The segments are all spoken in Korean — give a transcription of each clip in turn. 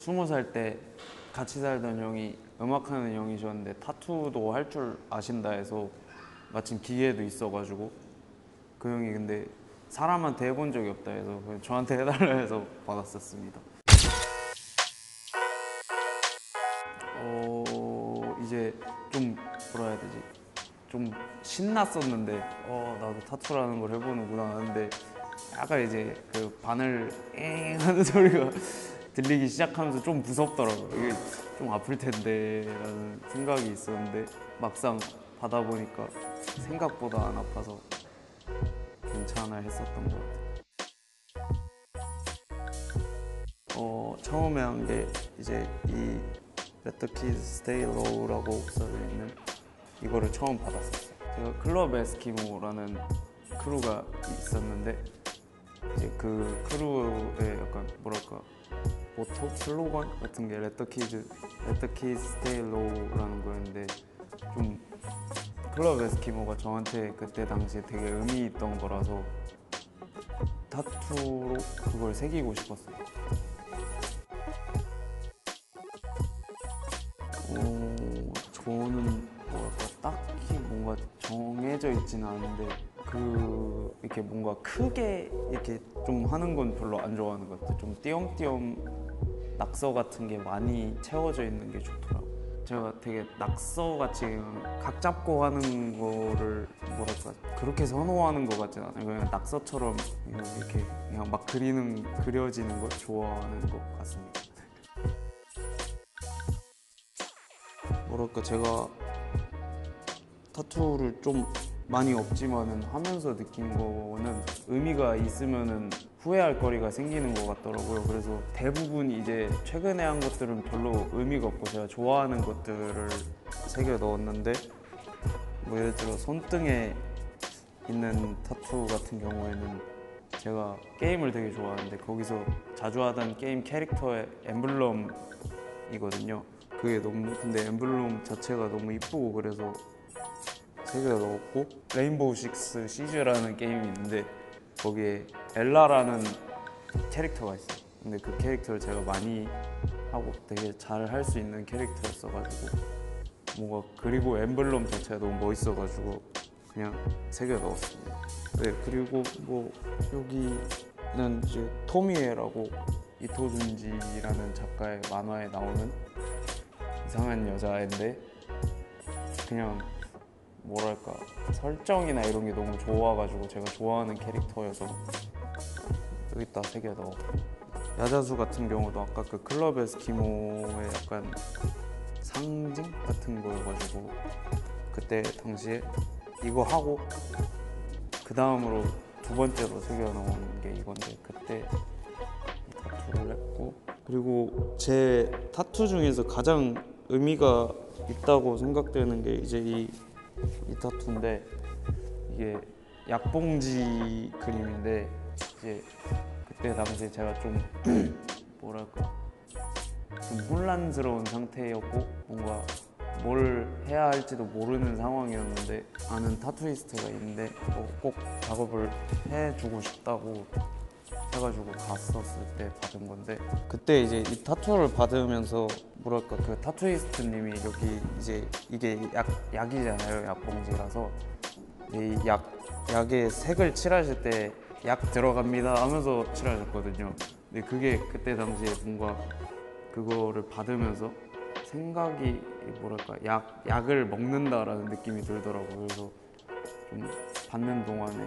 20살 때 같이 살던 형이 음악하는 형이셨는데 타투도 할 줄 아신다 해서 마침 기회도 있어가지고 그 형이 근데 사람한테 해본 적이 없다 해서 저한테 해달라 해서 받았었습니다. 이제 좀 뭐라 해야 되지? 좀 신났었는데 나도 타투라는 걸 해보는구나 하는데 약간 이제 그 바늘 엥 하는 소리가 들리기 시작하면서 좀 무섭더라고요. 이게 좀 아플 텐데 라는 생각이 있었는데 막상 받아보니까 생각보다 안 아파서 괜찮아 했었던 것 같아요. 처음에 한 게 이제 이 Let the Kids Stay Low라고 써져있는 이거를 처음 받았었어요. 제가 클럽 에스키모라는 크루가 있었는데 이제 그 크루의 약간 뭐랄까 모토? 슬로건 같은 게 Let the Kids Stay Low라는 거였는데 좀 클럽 에스키모가 저한테 그때 당시에 되게 의미 있던 거라서 타투로 그걸 새기고 싶었어요. 저는 뭐랄까 딱히 뭔가 정해져 있지는 않은데 이렇게 뭔가 크게 이렇게 좀 하는 건 별로 안 좋아하는 것 같아요. 좀 띄엄띄엄 낙서 같은 게 많이 채워져 있는 게 좋더라고요. 제가 되게 낙서같이 각 잡고 하는 거를 뭐랄까 그렇게 선호하는 것 같진 않아요. 그냥 낙서처럼 이렇게 그냥 막 그려지는 걸 좋아하는 것 같습니다. 뭐랄까 제가 타투를 좀 많이 없지만은 하면서 느낀 거는 의미가 있으면은 후회할 거리가 생기는 것 같더라고요. 그래서 대부분 이제 최근에 한 것들은 별로 의미가 없고 제가 좋아하는 것들을 새겨 넣었는데 뭐 예를 들어 손등에 있는 타투 같은 경우에는 제가 게임을 되게 좋아하는데 거기서 자주 하던 게임 캐릭터의 엠블럼이거든요. 그게 너무 근데 엠블럼 자체가 너무 이쁘고 그래서 새겨 넣었고 레인보우 식스 시즈라는 게임이 있는데 거기에 엘라라는 캐릭터가 있어요. 근데 그 캐릭터를 제가 많이 하고 되게 잘 할 수 있는 캐릭터였어가지고 뭔가 그리고 엠블럼 자체가 너무 멋있어가지고 그냥 새겨 넣었습니다. 네, 그리고 뭐 여기는 이제 토미에라고 이토준지라는 작가의 만화에 나오는 이상한 여자애인데 그냥 뭐랄까 설정이나 이런 게 너무 좋아가지고 제가 좋아하는 캐릭터여서 여기다 새겨 넣었고 야자수 같은 경우도 아까 그 클럽 에스키모의 약간 상징 같은 거여가지고 그때 당시에 이거 하고 그 다음으로 두 번째로 새겨 넣은 게 이건데 그때 타투를 했고 그리고 제 타투 중에서 가장 의미가 있다고 생각되는 게 이제 이 타투인데 이게 약봉지 그림인데 이제 그때 당시에 제가 좀 뭐랄까 좀 혼란스러운 상태였고 뭔가 뭘 해야 할지도 모르는 상황이었는데 아는 타투이스트가 있는데 꼭 작업을 해주고 싶다고 해가지고 갔었을 때 받은 건데 그때 이제 이 타투를 받으면서 뭐랄까 그 타투이스트님이 여기 이제 이게 약이잖아요. 약봉지라서 이 약에 색을 칠하실 때 약 들어갑니다 하면서 칠하셨거든요. 근데 그게 그때 당시에 뭔가 그거를 받으면서 생각이 뭐랄까 약을 먹는다라는 느낌이 들더라고요. 그래서 좀 받는 동안에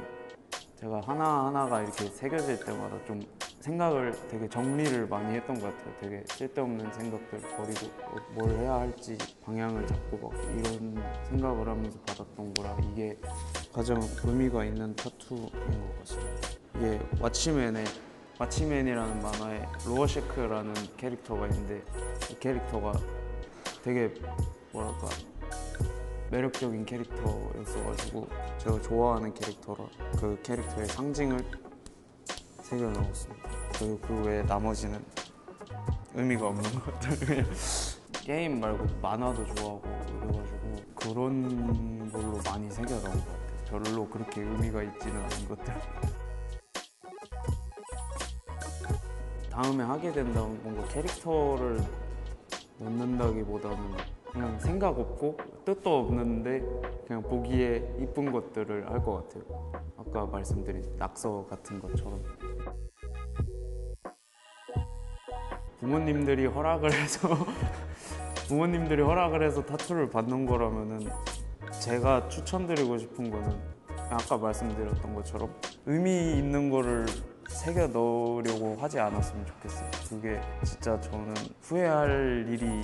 제가 하나하나가 이렇게 새겨질 때마다 좀 생각을 되게 정리를 많이 했던 것 같아요. 되게 쓸데없는 생각들 버리고 뭘 해야 할지 방향을 잡고 막 이런 생각을 하면서 받았던 거라 이게 가장 의미가 있는 타투인 것 같습니다. 이게 왓치맨이라는 만화에 로어쉐크라는 캐릭터가 있는데 이 캐릭터가 되게 뭐랄까 매력적인 캐릭터였어가지고 제가 좋아하는 캐릭터라 그 캐릭터의 상징을 새겨 넣었습니다. 그리고 그 외에 나머지는 의미가 없는 것 같아요. 게임 말고 만화도 좋아하고 그래가지고 그런 걸로 많이 새겨 넣은 것 같아요. 별로 그렇게 의미가 있지는 않은 것들. 다음에 하게 된다면 뭔가 캐릭터를 넣는다기보다는 그냥 생각 없고 뜻도 없는데 그냥 보기에 이쁜 것들을 할 것 같아요. 아까 말씀드린 낙서 같은 것처럼. 부모님들이 허락을 해서 타투를 받는 거라면은 제가 추천드리고 싶은 거는 아까 말씀드렸던 것처럼 의미 있는 거를 새겨 넣으려고 하지 않았으면 좋겠어요. 그게 진짜 저는 후회할 일이,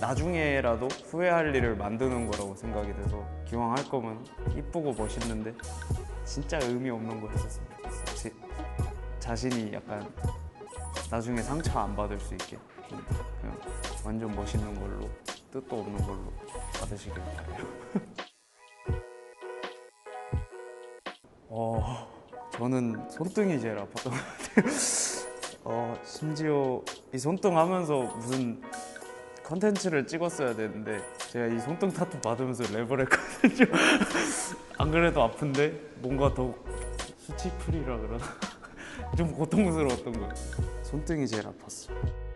나중에라도 후회할 일을 만드는 거라고 생각이 돼서 기왕 할 거면 이쁘고 멋있는데 진짜 의미 없는 거 했었으면 좋겠어요. 자신이 약간 나중에 상처 안 받을 수 있게 그냥 완전 멋있는 걸로, 뜻도 없는 걸로 받으시길 바라요. 저는 손등이 제일 아팠던 것 같아요. 심지어 이 손등 하면서 무슨 컨텐츠를 찍었어야 되는데 제가 이 손등 타투 받으면서 랩을 했거든요. 안 그래도 아픈데 뭔가 더 수치풀이라 그러나 좀 고통스러웠던 거예요. 손등이 제일 아팠어요.